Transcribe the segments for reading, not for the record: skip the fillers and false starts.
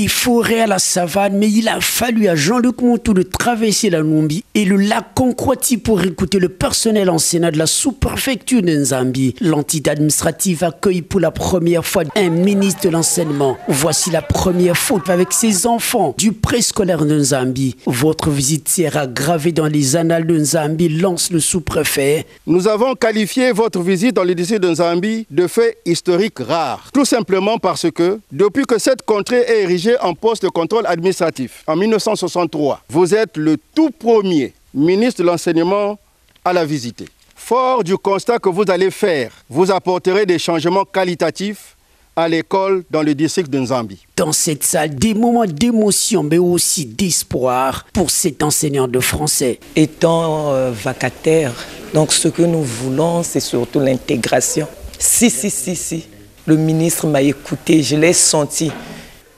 des forêts à la savane, mais il a fallu à Jean-Luc Mouthou de traverser la Noumbi et le lac Konkouati pour écouter le personnel en Sénat de la sous-préfecture de Nzambi. L'entité administrative accueille pour la première fois un ministre de l'enseignement. Voici la première faute avec ses enfants du préscolaire de Nzambi. Votre visite sera gravée dans les annales de Nzambi, lance le sous-préfet. Nous avons qualifié votre visite dans le lycée de Nzambi de fait historique rare. Tout simplement parce que, depuis que cette contrée est érigée en poste de contrôle administratif en 1963, vous êtes le tout premier ministre de l'enseignement à la visiter. Fort du constat que vous allez faire, vous apporterez des changements qualitatifs à l'école dans le district de Nzambi. Dans cette salle, des moments d'émotion mais aussi d'espoir pour cet enseignant de français. Étant vacataire, donc ce que nous voulons, c'est surtout l'intégration. Si, le ministre m'a écouté, je l'ai senti.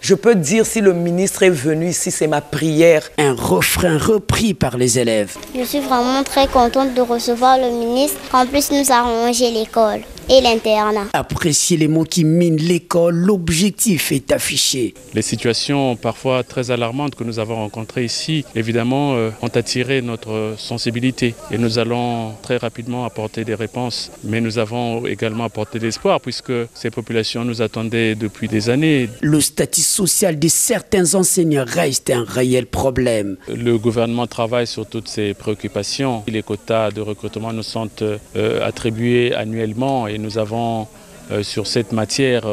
Je peux dire si le ministre est venu ici, c'est ma prière. Un refrain repris par les élèves. Je suis vraiment très contente de recevoir le ministre. En plus, nous avons rangé l'école et l'internat. Apprécier les mots qui minent l'école, l'objectif est affiché. Les situations parfois très alarmantes que nous avons rencontrées ici, évidemment, ont attiré notre sensibilité. Et nous allons très rapidement apporter des réponses. Mais nous avons également apporté de l'espoir puisque ces populations nous attendaient depuis des années. Le statut social de certains enseignants reste un réel problème. Le gouvernement travaille sur toutes ces préoccupations. Les quotas de recrutement nous sont attribués annuellement et nous avons sur cette matière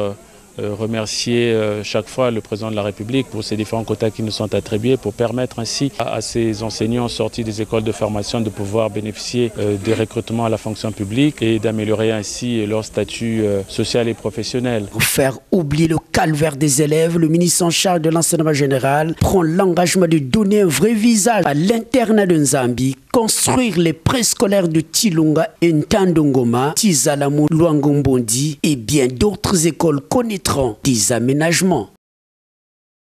remercier chaque fois le président de la République pour ces différents quotas qui nous sont attribués pour permettre ainsi à ces enseignants sortis des écoles de formation de pouvoir bénéficier des recrutements à la fonction publique et d'améliorer ainsi leur statut social et professionnel. Pour faire oublier le calvaire des élèves, le ministre en charge de l'enseignement général prend l'engagement de donner un vrai visage à l'internat de Nzambi, construire les préscolaires de Tilunga et Ntandongoma, Tizalamu, Luangumbondi et bien d'autres écoles connaîtront des aménagements.